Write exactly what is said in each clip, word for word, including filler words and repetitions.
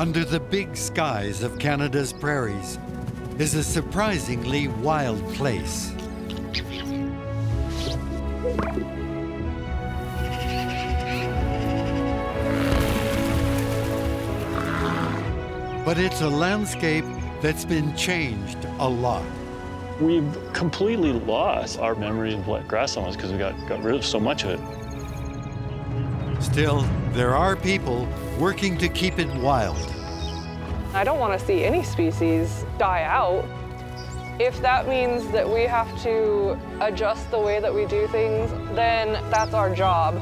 under the big skies of Canada's prairies, is a surprisingly wild place. But it's a landscape that's been changed a lot. We've completely lost our memory of what grassland was because we got, got rid of so much of it. Still, there are people working to keep it wild. I don't want to see any species die out. If that means that we have to adjust the way that we do things, then that's our job.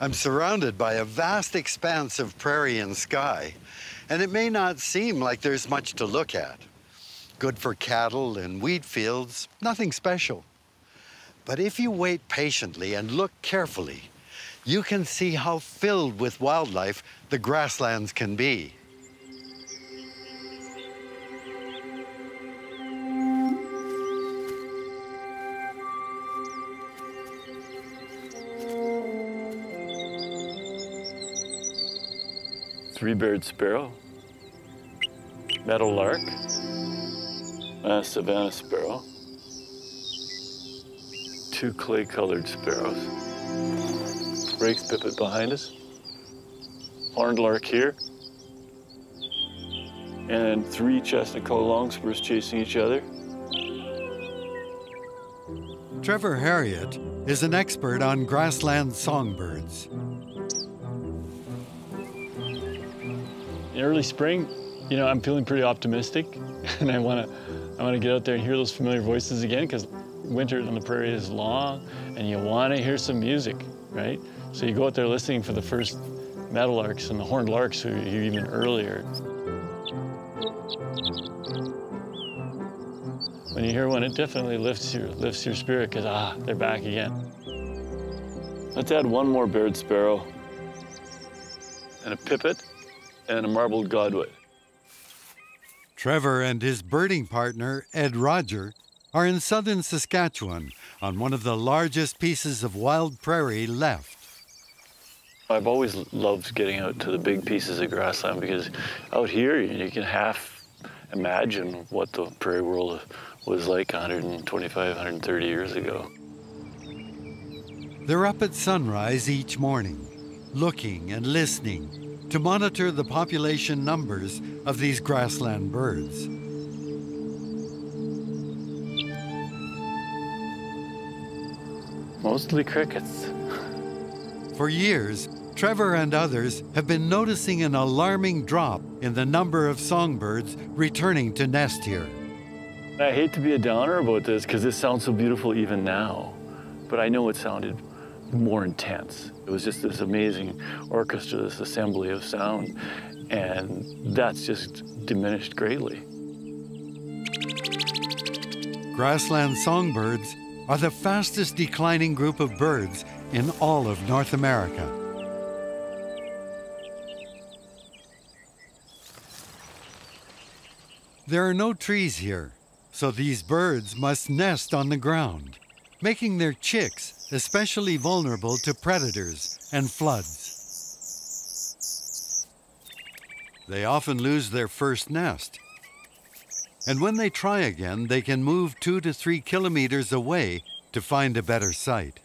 I'm surrounded by a vast expanse of prairie and sky, and it may not seem like there's much to look at. Good for cattle and wheat fields, nothing special. But if you wait patiently and look carefully, you can see how filled with wildlife the grasslands can be. Three-bird sparrow, meadow lark, a savannah sparrow, two clay-colored sparrows, Rake's pipit behind us, horned lark here, and three chestnut-colored long spruce chasing each other. Trevor Herriot is an expert on grassland songbirds. In early spring, you know, I'm feeling pretty optimistic, and I want to I want to get out there and hear those familiar voices again, because winter on the prairie is long, and you want to hear some music, right? So you go out there listening for the first meadowlarks and the horned larks who you hear even earlier. When you hear one, it definitely lifts your, lifts your spirit, because, ah, they're back again. Let's add one more barred sparrow and a pipit and a marbled godwit. Trevor and his birding partner, Ed Roger, are in southern Saskatchewan on one of the largest pieces of wild prairie left. I've always loved getting out to the big pieces of grassland, because out here you can half imagine what the prairie world was like one hundred twenty-five, one hundred thirty years ago. They're up at sunrise each morning, looking and listening, to monitor the population numbers of these grassland birds. Mostly crickets. For years, Trevor and others have been noticing an alarming drop in the number of songbirds returning to nest here. I hate to be a downer about this, because this sounds so beautiful even now, but I know it sounded more intense. It was just this amazing orchestra, this assembly of sound, and that's just diminished greatly. Grassland songbirds are the fastest declining group of birds in all of North America. There are no trees here, so these birds must nest on the ground, making their chicks especially vulnerable to predators and floods. They often lose their first nest, and when they try again, they can move two to three kilometers away to find a better site.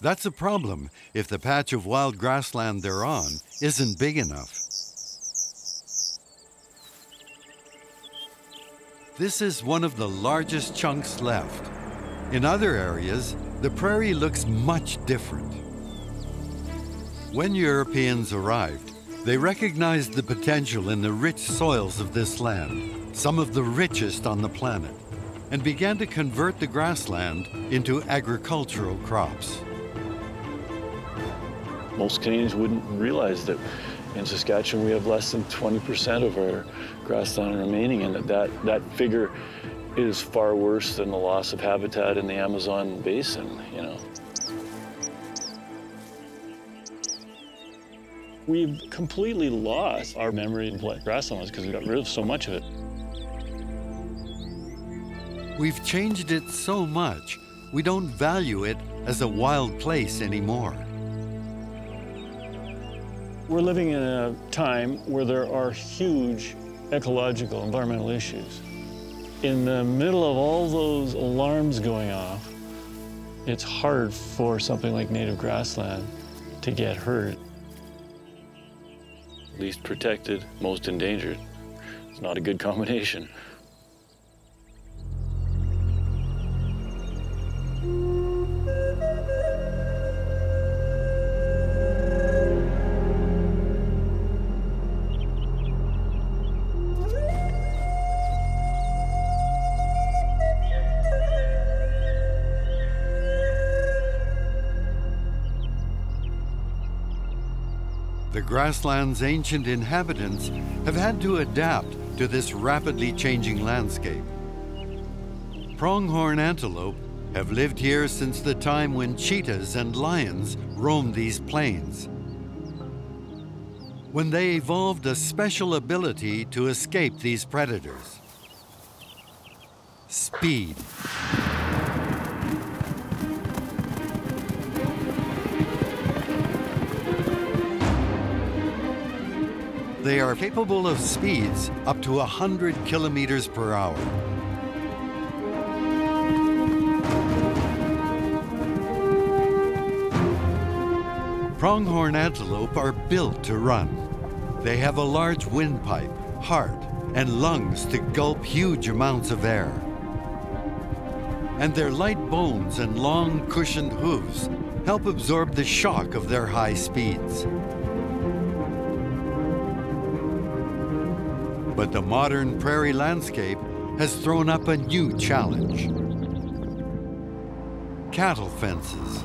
That's a problem if the patch of wild grassland they're on isn't big enough. This is one of the largest chunks left. In other areas, the prairie looks much different. When Europeans arrived, they recognized the potential in the rich soils of this land, some of the richest on the planet, and began to convert the grassland into agricultural crops. Most Canadians wouldn't realize that in Saskatchewan we have less than twenty percent of our grassland remaining, and that, that, that figure is far worse than the loss of habitat in the Amazon basin, you know. We've completely lost our memory of what grassland was because we got rid of so much of it. We've changed it so much, we don't value it as a wild place anymore. We're living in a time where there are huge ecological, environmental issues. In the middle of all those alarms going off, it's hard for something like native grassland to get hurt. Least protected, most endangered. It's not a good combination. The grassland's ancient inhabitants have had to adapt to this rapidly changing landscape. Pronghorn antelope have lived here since the time when cheetahs and lions roamed these plains, when they evolved a special ability to escape these predators. Speed. They are capable of speeds up to one hundred kilometers per hour. Pronghorn antelope are built to run. They have a large windpipe, heart, and lungs to gulp huge amounts of air. And their light bones and long cushioned hooves help absorb the shock of their high speeds. But the modern prairie landscape has thrown up a new challenge. Cattle fences.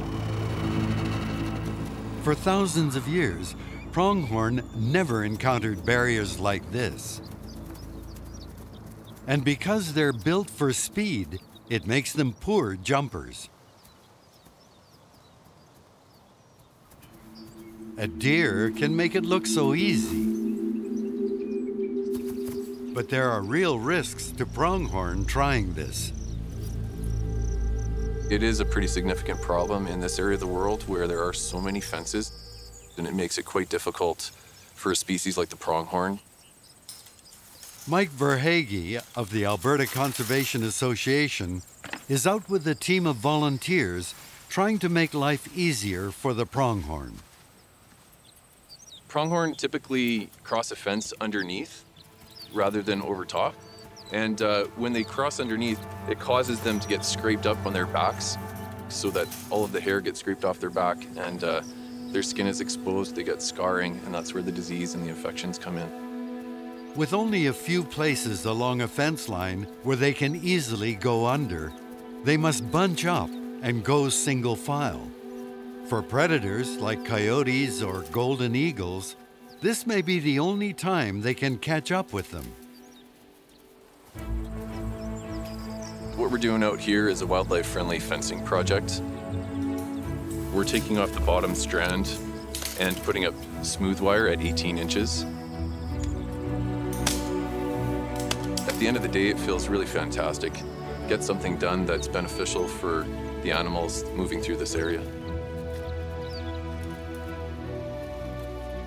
For thousands of years, pronghorn never encountered barriers like this. And because they're built for speed, it makes them poor jumpers. A deer can make it look so easy. But there are real risks to pronghorn trying this. It is a pretty significant problem in this area of the world where there are so many fences, and it makes it quite difficult for a species like the pronghorn. Mike Verhage of the Alberta Conservation Association is out with a team of volunteers trying to make life easier for the pronghorn. Pronghorn typically cross a fence underneath rather than over top. And uh, when they cross underneath, it causes them to get scraped up on their backs so that all of the hair gets scraped off their back and uh, their skin is exposed, they get scarring, and that's where the disease and the infections come in. With only a few places along a fence line where they can easily go under, they must bunch up and go single file. For predators like coyotes or golden eagles, this may be the only time they can catch up with them. What we're doing out here is a wildlife-friendly fencing project. We're taking off the bottom strand and putting up smooth wire at eighteen inches. At the end of the day, it feels really fantastic. Get something done that's beneficial for the animals moving through this area.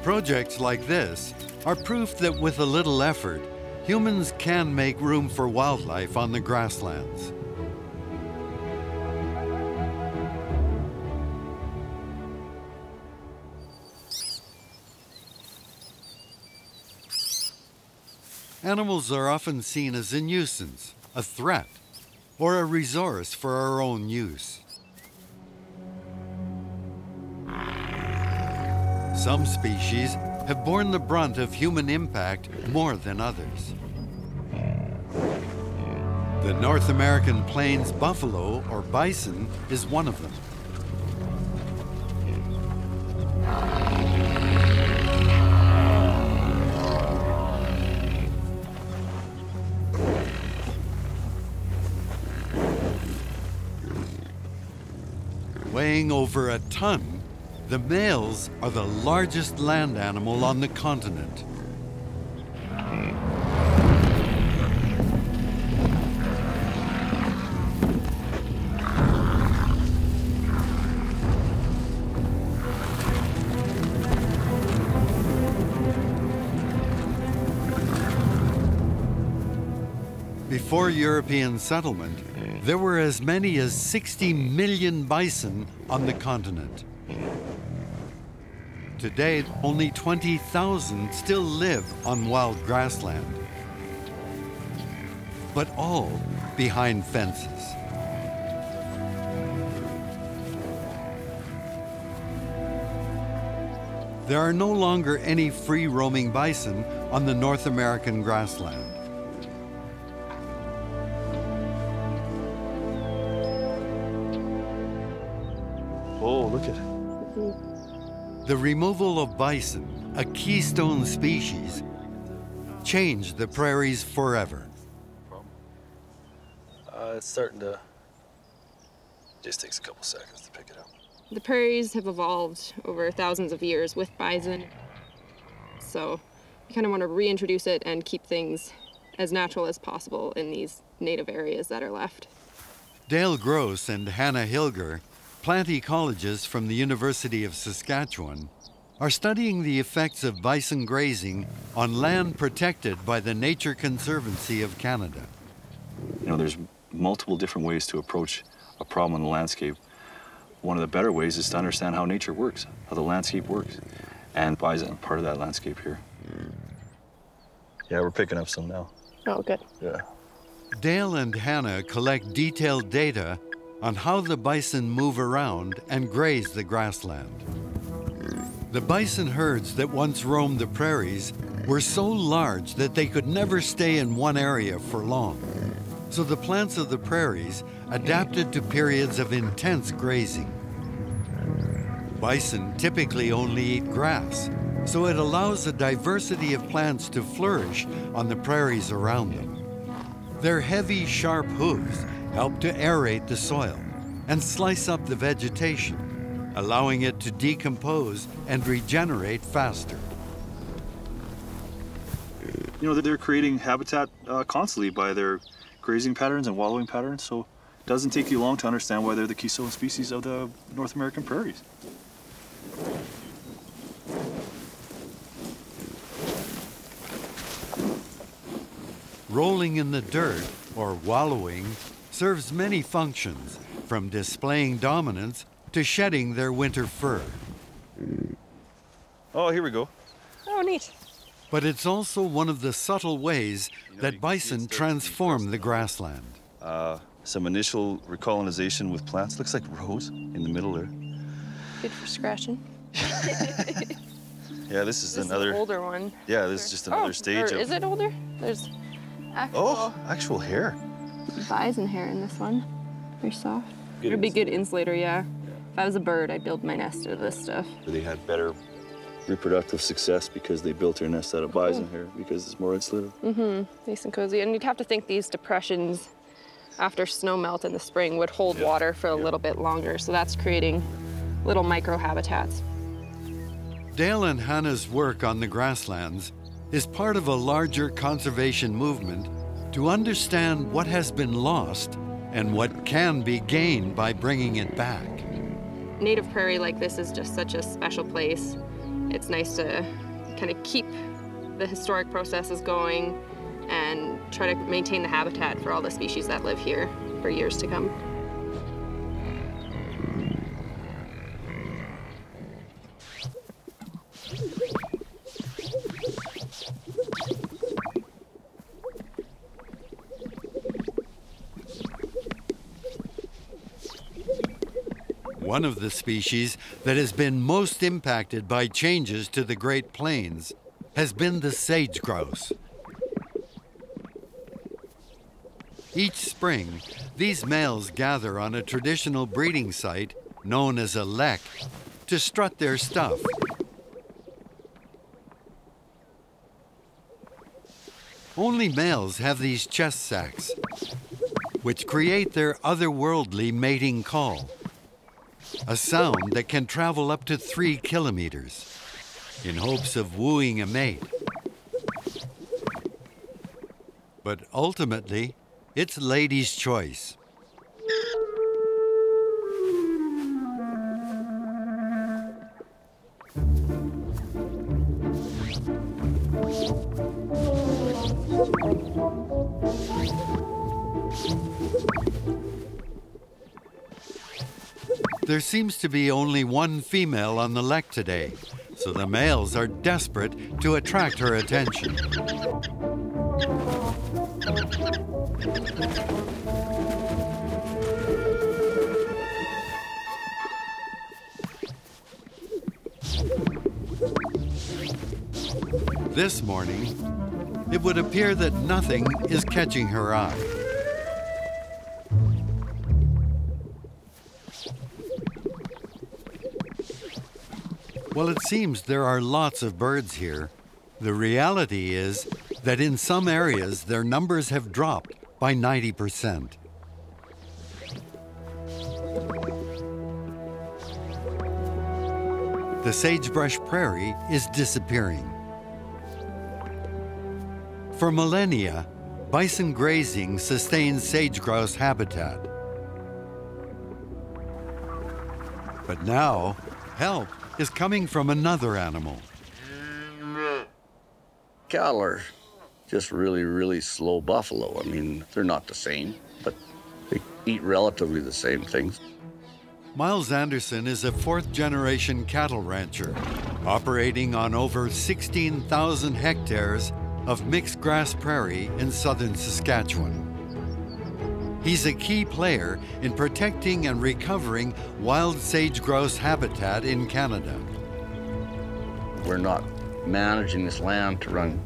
Projects like this are proof that with a little effort, humans can make room for wildlife on the grasslands. Animals are often seen as a nuisance, a threat, or a resource for our own use. Some species have borne the brunt of human impact more than others. The North American plains buffalo, or bison, is one of them. Weighing over a ton, The males are the largest land animal on the continent. Before European settlement, there were as many as sixty million bison on the continent. Today, only twenty thousand still live on wild grassland, but all behind fences. There are no longer any free-roaming bison on the North American grassland. The removal of bison, a keystone species, changed the prairies forever. Uh, it's starting to, just takes a couple seconds to pick it up. The prairies have evolved over thousands of years with bison. So you kind of want to reintroduce it and keep things as natural as possible in these native areas that are left. Dale Gross and Hannah Hilger, plant ecologists from the University of Saskatchewan, are studying the effects of bison grazing on land protected by the Nature Conservancy of Canada. You know, there's multiple different ways to approach a problem in the landscape. One of the better ways is to understand how nature works, how the landscape works, and bison are part of that landscape here. Yeah, we're picking up some now. Oh, good. Yeah. Dale and Hannah collect detailed data on how the bison move around and graze the grassland. The bison herds that once roamed the prairies were so large that they could never stay in one area for long. So the plants of the prairies adapted to periods of intense grazing. Bison typically only eat grass, so it allows a diversity of plants to flourish on the prairies around them. Their heavy, sharp hooves help to aerate the soil and slice up the vegetation, allowing it to decompose and regenerate faster. You know, that they're creating habitat uh, constantly by their grazing patterns and wallowing patterns, so it doesn't take you long to understand why they're the keystone species of the North American prairies. Rolling in the dirt, or wallowing, serves many functions, from displaying dominance to shedding their winter fur. Oh, here we go. Oh, neat. But it's also one of the subtle ways that bison transform the grassland. Uh, some initial recolonization with plants. Looks like rose in the middle there. Good for scratching. Yeah, this is this another... Is an older one. Yeah, this is just another oh, stage of... Is it older? There's actual... Oh, actual hair. Bison hair in this one. They're soft. It would be good insulator, yeah. yeah. If I was a bird, I'd build my nest out of this stuff. They had better reproductive success because they built their nest out of bison mm-hmm. hair because it's more insulative. Mm-hmm. Nice and cozy. And you'd have to think these depressions after snow melt in the spring would hold yeah. water for a yeah. little bit longer, so that's creating little microhabitats. Dale and Hannah's work on the grasslands is part of a larger conservation movement to understand what has been lost and what can be gained by bringing it back. Native prairie like this is just such a special place. It's nice to kind of keep the historic processes going and try to maintain the habitat for all the species that live here for years to come. One of the species that has been most impacted by changes to the Great Plains has been the sage-grouse. Each spring, these males gather on a traditional breeding site known as a lek to strut their stuff. Only males have these chest sacs, which create their otherworldly mating call. a sound that can travel up to three kilometers in hopes of wooing a mate. But ultimately, it's lady's choice. There seems to be only one female on the lek today, so the males are desperate to attract her attention. This morning, it would appear that nothing is catching her eye. While it seems there are lots of birds here, the reality is that in some areas their numbers have dropped by ninety percent. The sagebrush prairie is disappearing. For millennia, bison grazing sustained sage-grouse habitat. But now, help is coming from another animal. Cattle are just really, really slow buffalo. I mean, they're not the same, but they eat relatively the same things. Miles Anderson is a fourth-generation cattle rancher, operating on over sixteen thousand hectares of mixed grass prairie in southern Saskatchewan. He's a key player in protecting and recovering wild sage-grouse habitat in Canada. We're not managing this land to run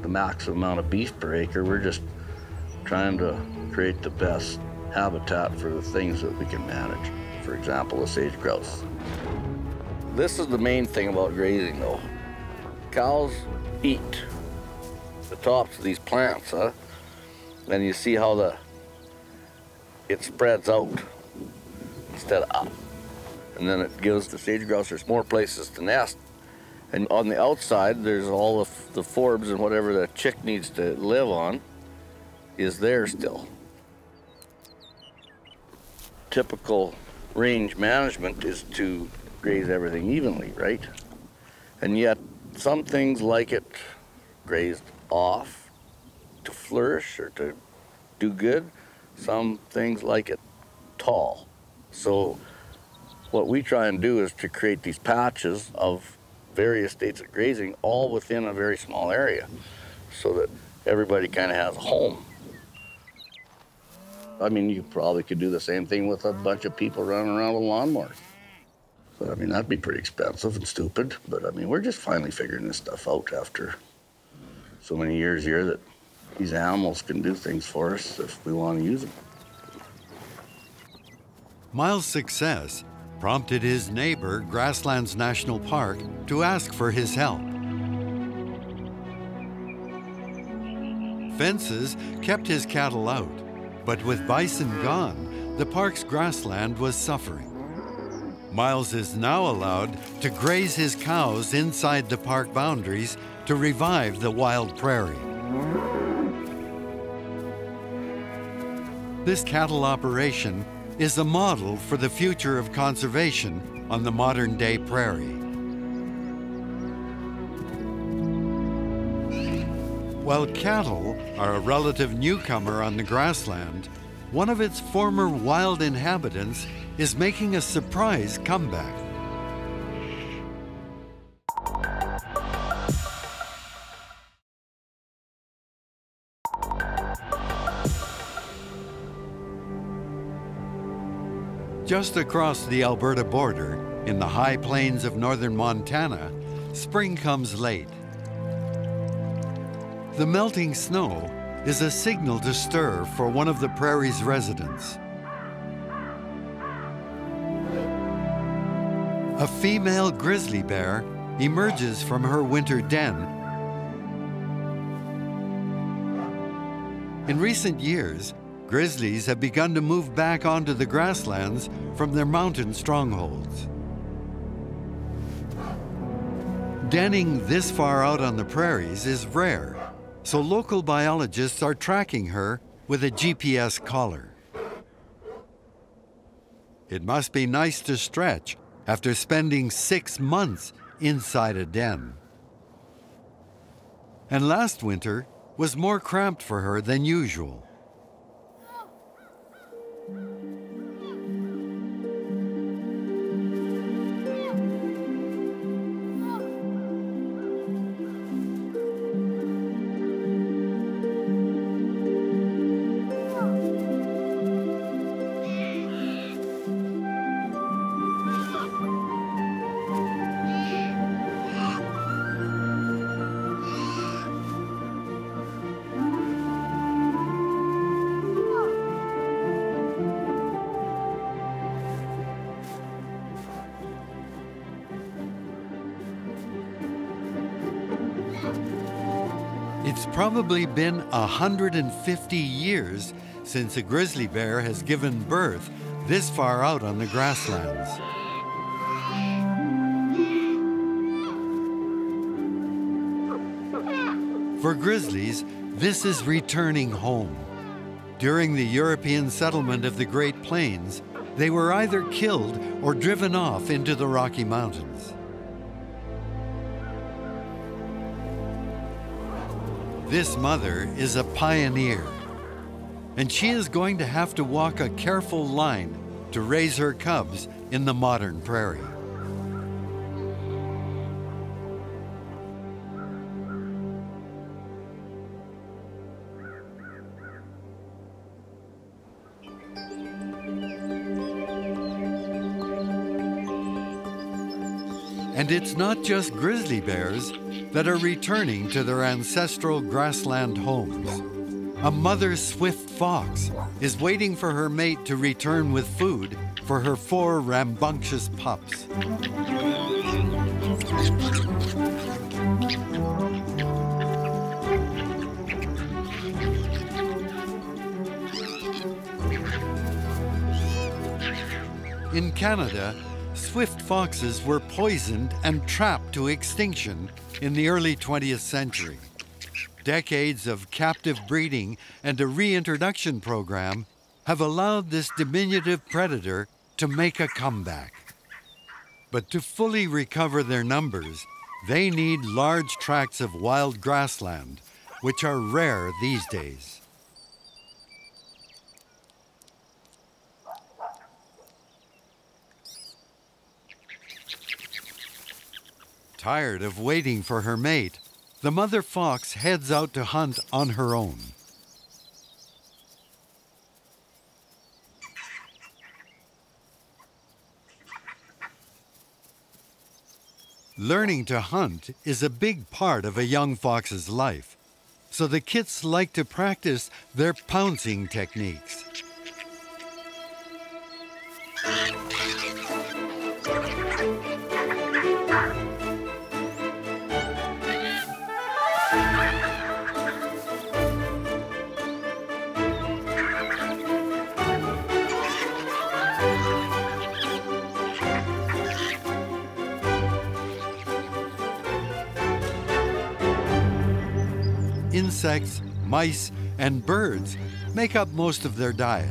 the maximum amount of beef per acre. We're just trying to create the best habitat for the things that we can manage. For example, the sage-grouse. This is the main thing about grazing, though. Cows eat the tops of these plants, huh? And you see how the it spreads out instead of up. And then it gives the sage-grouse there's more places to nest. And on the outside, there's all of the forbs and whatever the chick needs to live on is there still. Typical range management is to graze everything evenly, right? And yet, some things like it grazed off to flourish or to do good. Some things like it tall. So what we try and do is to create these patches of various states of grazing all within a very small area so that everybody kind of has a home. I mean, you probably could do the same thing with a bunch of people running around with lawnmowers. But I mean, that'd be pretty expensive and stupid, but I mean, we're just finally figuring this stuff out after so many years here that these animals can do things for us if we want to use them. Miles' success prompted his neighbor, Grasslands National Park, to ask for his help. Fences kept his cattle out, but with bison gone, the park's grassland was suffering. Miles is now allowed to graze his cows inside the park boundaries to revive the wild prairie. This cattle operation is a model for the future of conservation on the modern-day prairie. While cattle are a relative newcomer on the grassland, one of its former wild inhabitants is making a surprise comeback. Just across the Alberta border, in the high plains of northern Montana, spring comes late. The melting snow is a signal to stir for one of the prairie's residents. A female grizzly bear emerges from her winter den. In recent years, Grizzlies have begun to move back onto the grasslands from their mountain strongholds. Denning this far out on the prairies is rare, so local biologists are tracking her with a G P S collar. It must be nice to stretch after spending six months inside a den. And last winter was more cramped for her than usual. Probably been one hundred fifty years since a grizzly bear has given birth this far out on the grasslands. For grizzlies, this is returning home. During the European settlement of the Great Plains, they were either killed or driven off into the Rocky Mountains. This mother is a pioneer, and she is going to have to walk a careful line to raise her cubs in the modern prairie. And it's not just grizzly bears that are returning to their ancestral grassland homes. A mother swift fox is waiting for her mate to return with food for her four rambunctious pups. In Canada, swift foxes were poisoned and trapped to extinction in the early twentieth century. Decades of captive breeding and a reintroduction program have allowed this diminutive predator to make a comeback. But to fully recover their numbers, they need large tracts of wild grassland, which are rare these days. Tired of waiting for her mate, the mother fox heads out to hunt on her own. Learning to hunt is a big part of a young fox's life, so the kits like to practice their pouncing techniques. Insects, mice, and birds make up most of their diet.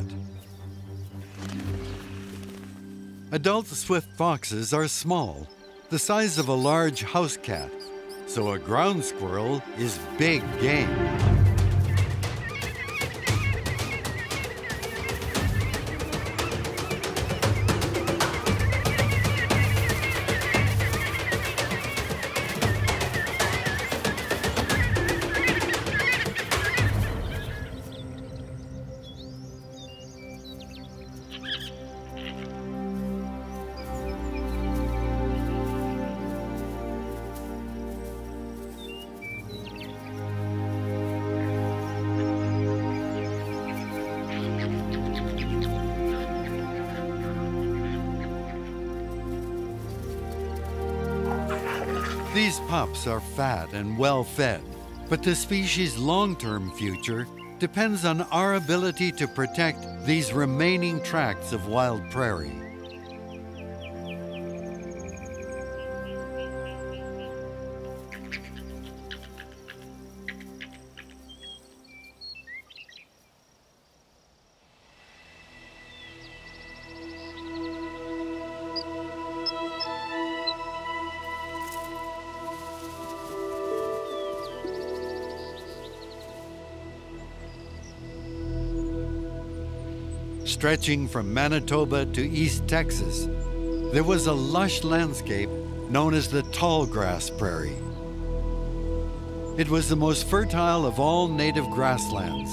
Adult swift foxes are small, the size of a large house cat, so a ground squirrel is big game. These pups are fat and well-fed, but the species' long-term future depends on our ability to protect these remaining tracts of wild prairie. Stretching from Manitoba to East Texas, there was a lush landscape known as the tallgrass prairie. It was the most fertile of all native grasslands.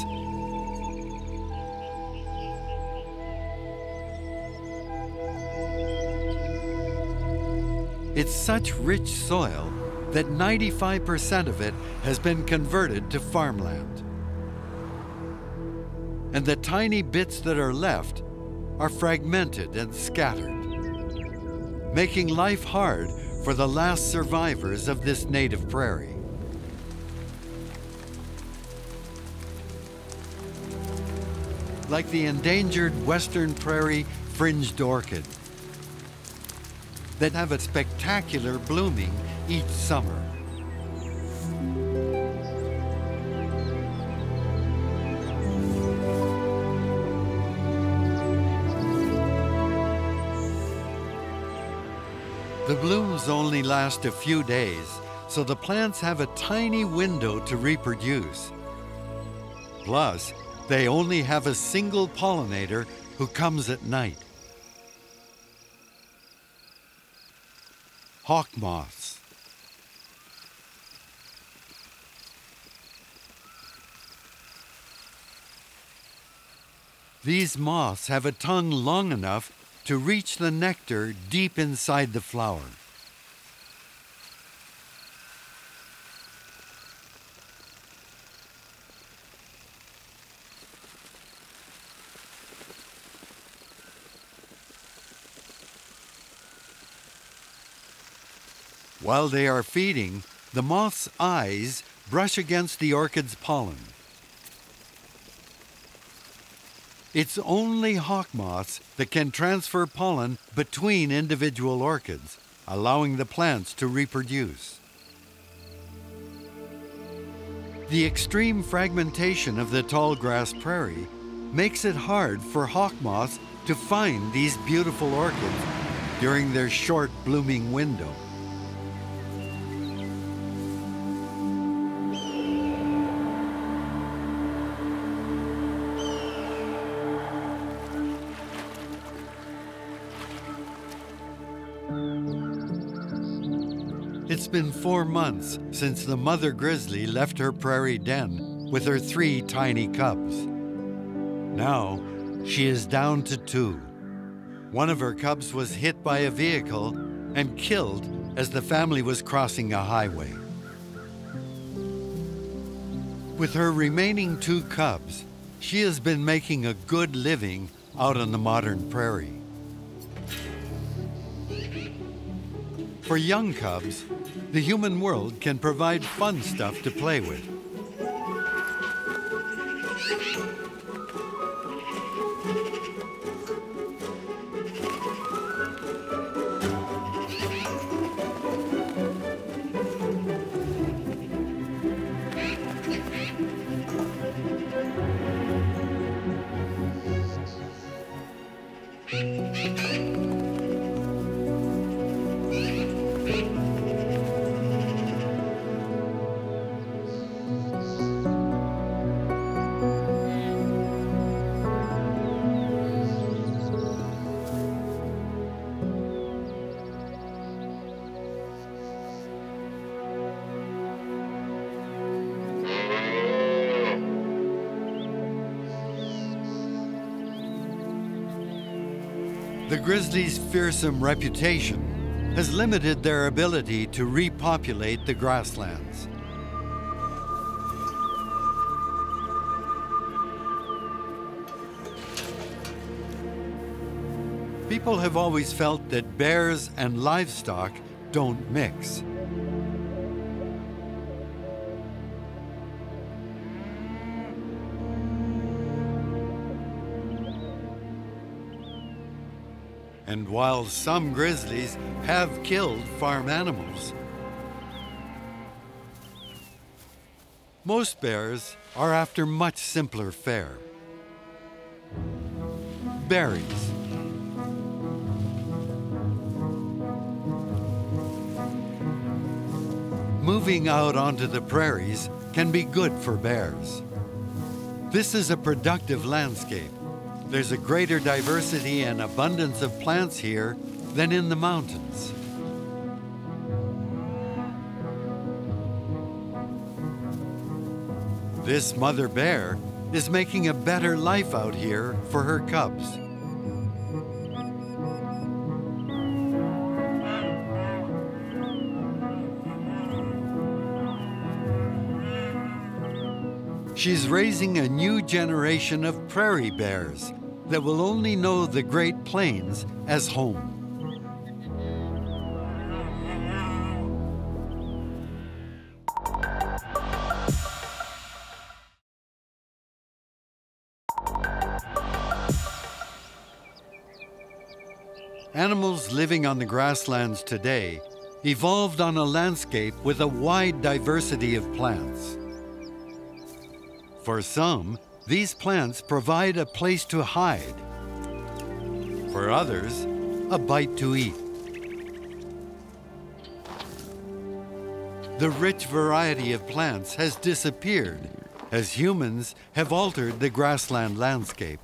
It's such rich soil that ninety-five percent of it has been converted to farmland. And the tiny bits that are left are fragmented and scattered, making life hard for the last survivors of this native prairie. Like the endangered western prairie fringed orchid that have a spectacular blooming each summer. The blooms only last a few days, so the plants have a tiny window to reproduce. Plus, they only have a single pollinator who comes at night. Hawk moths. These moths have a tongue long enough to reach the nectar deep inside the flower. While they are feeding, the moth's eyes brush against the orchid's pollen. It's only hawk moths that can transfer pollen between individual orchids, allowing the plants to reproduce. The extreme fragmentation of the tallgrass prairie makes it hard for hawk moths to find these beautiful orchids during their short blooming window. It's been four months since the mother grizzly left her prairie den with her three tiny cubs. Now, she is down to two. One of her cubs was hit by a vehicle and killed as the family was crossing a highway. With her remaining two cubs, she has been making a good living out on the modern prairie. For young cubs, the human world can provide fun stuff to play with. Grizzlies' fearsome reputation has limited their ability to repopulate the grasslands. People have always felt that bears and livestock don't mix. And while some grizzlies have killed farm animals, most bears are after much simpler fare. Berries. Moving out onto the prairies can be good for bears. This is a productive landscape. There's a greater diversity and abundance of plants here than in the mountains. This mother bear is making a better life out here for her cubs. She's raising a new generation of prairie bears that will only know the Great Plains as home. Animals living on the grasslands today evolved on a landscape with a wide diversity of plants. For some, these plants provide a place to hide. For others, a bite to eat. The rich variety of plants has disappeared as humans have altered the grassland landscape.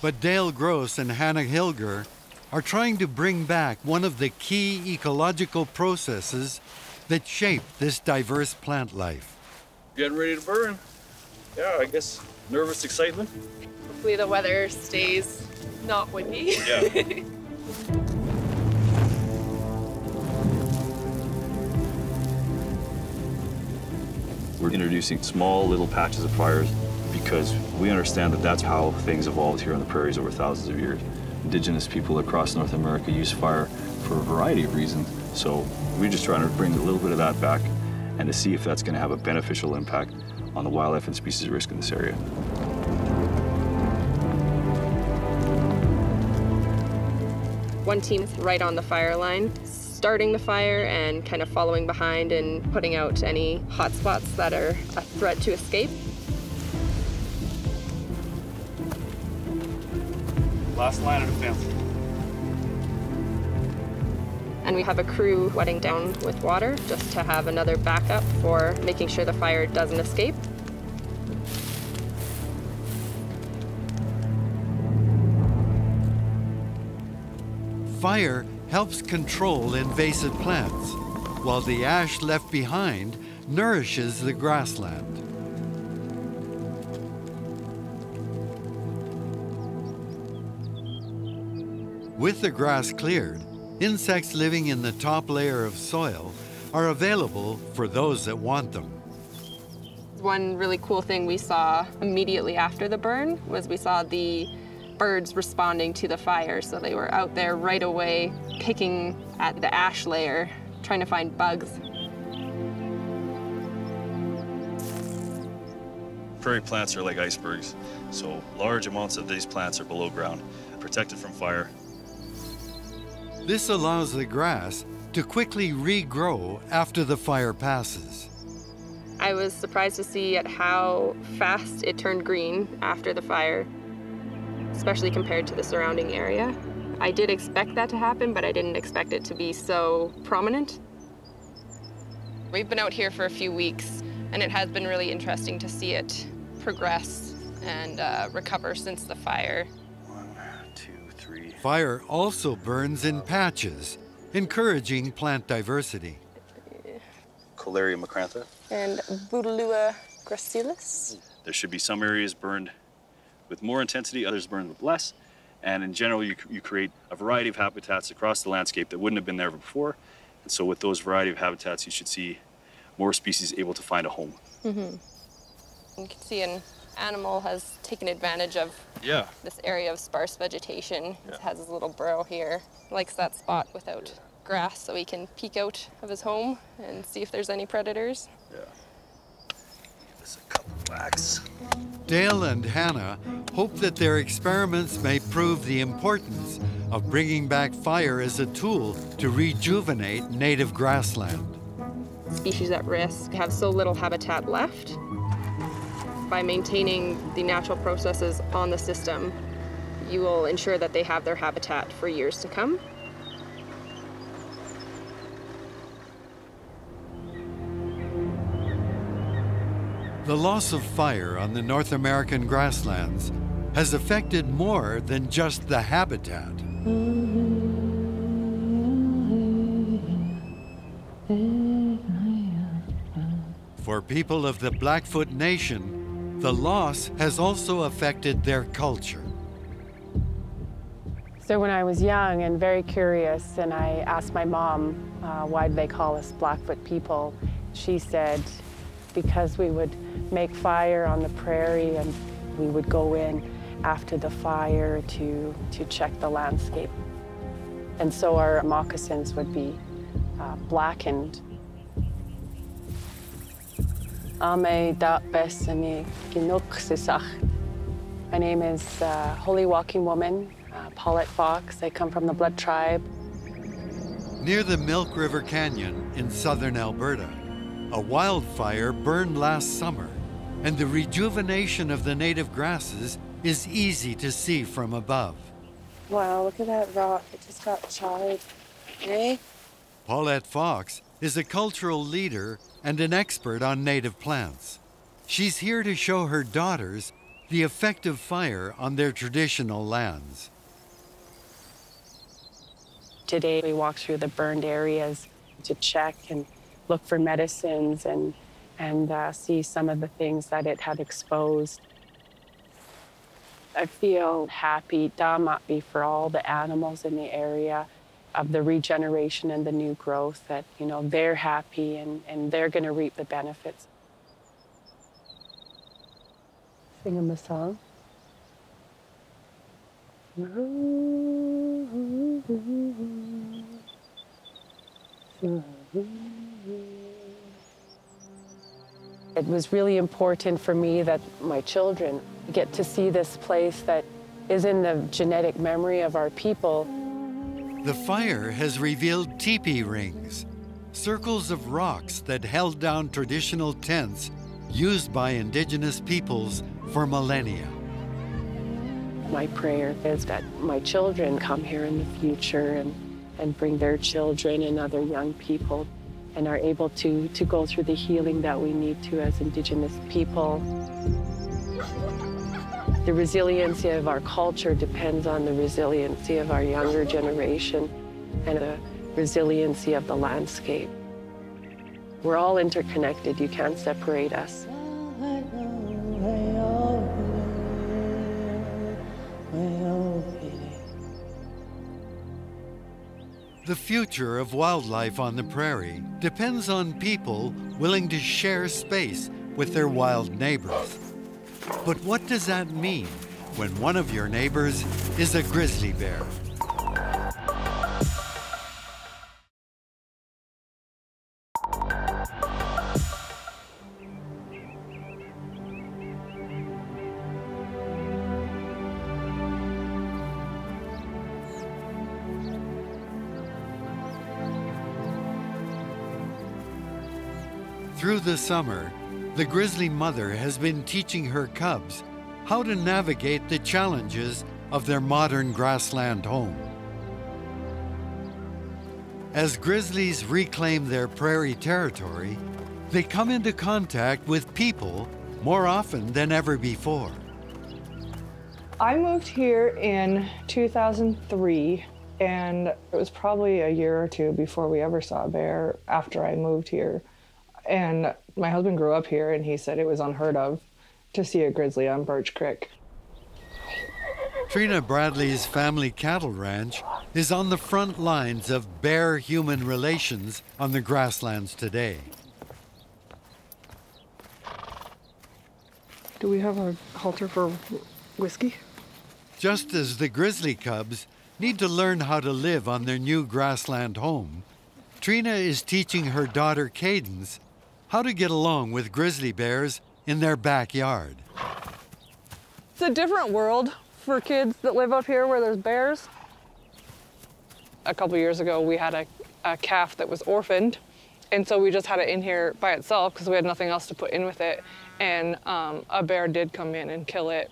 But Dale Gross and Hannah Hilger are trying to bring back one of the key ecological processes that shape this diverse plant life. Getting ready to burn. Yeah, I guess nervous excitement. Hopefully the weather stays not windy. Yeah. We're introducing small little patches of fires because we understand that that's how things evolved here on the prairies over thousands of years. Indigenous people across North America use fire for a variety of reasons, so we're just trying to bring a little bit of that back and to see if that's going to have a beneficial impact on the wildlife and species risk in this area. One team's right on the fire line, starting the fire and kind of following behind and putting out any hot spots that are a threat to escape. Last line of defense. And we have a crew wetting down with water just to have another backup for making sure the fire doesn't escape. Fire helps control invasive plants, while the ash left behind nourishes the grassland. With the grass cleared, insects living in the top layer of soil are available for those that want them. One really cool thing we saw immediately after the burn was we saw the birds responding to the fire. So they were out there right away picking at the ash layer, trying to find bugs. Prairie plants are like icebergs, so large amounts of these plants are below ground, protected from fire. This allows the grass to quickly regrow after the fire passes. I was surprised to see at how fast it turned green after the fire, especially compared to the surrounding area. I did expect that to happen, but I didn't expect it to be so prominent. We've been out here for a few weeks, and it has been really interesting to see it progress and uh, recover since the fire. Fire also burns in patches, encouraging plant diversity. Collaria macrantha. And Bootylua gracilis. There should be some areas burned with more intensity, others burned with less. And in general, you, you create a variety of habitats across the landscape that wouldn't have been there before. And so with those variety of habitats, you should see more species able to find a home. Mm-hmm. You can see in animal has taken advantage of yeah. this area of sparse vegetation. Yeah. It has his little burrow here. Likes that spot without yeah. grass so he can peek out of his home and see if there's any predators. Yeah. Give this a couple Fox. Dale and Hannah hope that their experiments may prove the importance of bringing back fire as a tool to rejuvenate native grassland. Species at risk have so little habitat left. By maintaining the natural processes on the system, you will ensure that they have their habitat for years to come. The loss of fire on the North American grasslands has affected more than just the habitat. For people of the Blackfoot Nation, the loss has also affected their culture. So when I was young and very curious, and I asked my mom, uh, why do they call us Blackfoot people? She said, because we would make fire on the prairie and we would go in after the fire to, to check the landscape. And so our moccasins would be uh, blackened. My name is uh, Holy Walking Woman, uh, Paulette Fox. I come from the Blood Tribe. Near the Milk River Canyon in southern Alberta, a wildfire burned last summer, and the rejuvenation of the native grasses is easy to see from above. Wow, look at that rock. It just got charred, eh? Paulette Fox is a cultural leader and an expert on native plants. She's here to show her daughters the effect of fire on their traditional lands. Today, we walk through the burned areas to check and look for medicines and, and uh, see some of the things that it had exposed. I feel happy, Damapi, for all the animals in the area, of the regeneration and the new growth, that, you know, they're happy and, and they're going to reap the benefits. Sing them a song. It was really important for me that my children get to see this place that is in the genetic memory of our people. The fire has revealed teepee rings, circles of rocks that held down traditional tents used by indigenous peoples for millennia. My prayer is that my children come here in the future and, and bring their children and other young people, and are able to, to go through the healing that we need to as Indigenous people. The resiliency of our culture depends on the resiliency of our younger generation and the resiliency of the landscape. We're all interconnected. You can't separate us. The future of wildlife on the prairie depends on people willing to share space with their wild neighbors. But what does that mean when one of your neighbors is a grizzly bear? Through the summer, the grizzly mother has been teaching her cubs how to navigate the challenges of their modern grassland home. As grizzlies reclaim their prairie territory, they come into contact with people more often than ever before. I moved here in two thousand three, and it was probably a year or two before we ever saw a bear after I moved here. And my husband grew up here, and he said it was unheard of to see a grizzly on Birch Creek. Trina Bradley's family cattle ranch is on the front lines of bear-human relations on the grasslands today. Do we have a halter for whiskey? Just as the grizzly cubs need to learn how to live on their new grassland home, Trina is teaching her daughter Cadence how to get along with grizzly bears in their backyard. It's a different world for kids that live up here where there's bears. A couple years ago, we had a, a calf that was orphaned, and so we just had it in here by itself because we had nothing else to put in with it, and um, a bear did come in and kill it.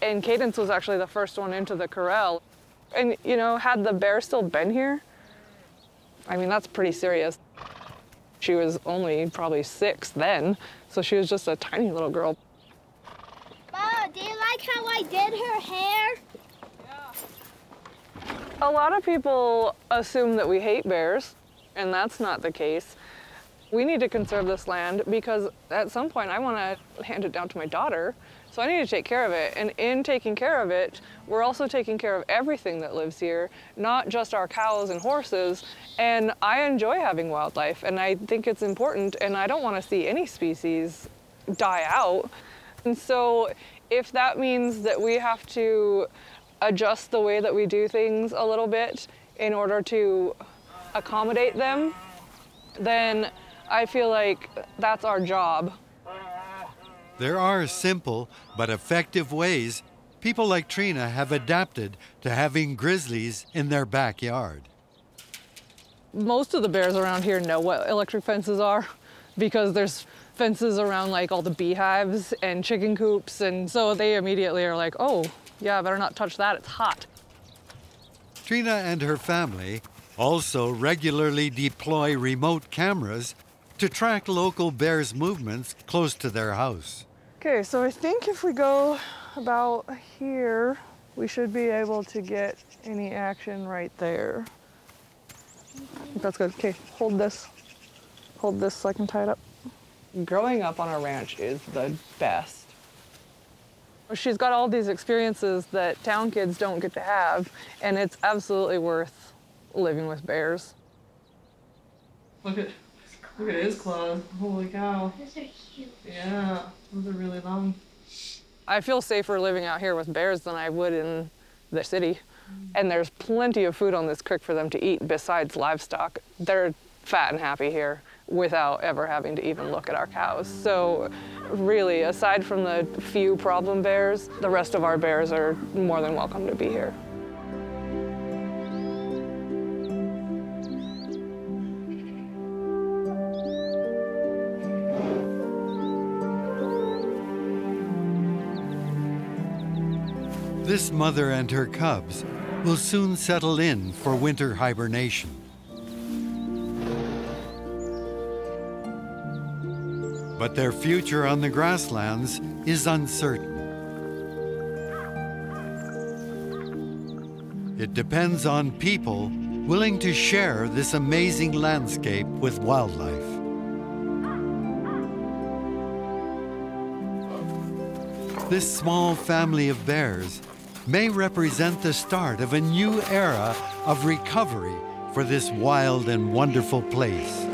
And Cadence was actually the first one into the corral. And, you know, had the bear still been here, I mean, that's pretty serious. She was only probably six then, so she was just a tiny little girl. Wow, do you like how I did her hair? Yeah. A lot of people assume that we hate bears, and that's not the case. We need to conserve this land because at some point I want to hand it down to my daughter. So I need to take care of it, and in taking care of it, we're also taking care of everything that lives here, not just our cows and horses. And I enjoy having wildlife, and I think it's important, and I don't want to see any species die out. And so if that means that we have to adjust the way that we do things a little bit in order to accommodate them, then I feel like that's our job. There are simple but effective ways people like Trina have adapted to having grizzlies in their backyard. Most of the bears around here know what electric fences are because there's fences around like all the beehives and chicken coops, and so they immediately are like, oh, yeah, better not touch that, it's hot. Trina and her family also regularly deploy remote cameras to track local bears' movements close to their house. Okay, so I think if we go about here, we should be able to get any action right there. That's good. Okay, hold this. Hold this so I can tie it up. Growing up on a ranch is the best. She's got all these experiences that town kids don't get to have, and it's absolutely worth living with bears. Look at Look at his claws. Holy cow. Those are huge. Yeah, those are really long. I feel safer living out here with bears than I would in the city. And there's plenty of food on this creek for them to eat besides livestock. They're fat and happy here without ever having to even look at our cows. So really, aside from the few problem bears, the rest of our bears are more than welcome to be here. This mother and her cubs will soon settle in for winter hibernation. But their future on the grasslands is uncertain. It depends on people willing to share this amazing landscape with wildlife. This small family of bears may represent the start of a new era of recovery for this wild and wonderful place.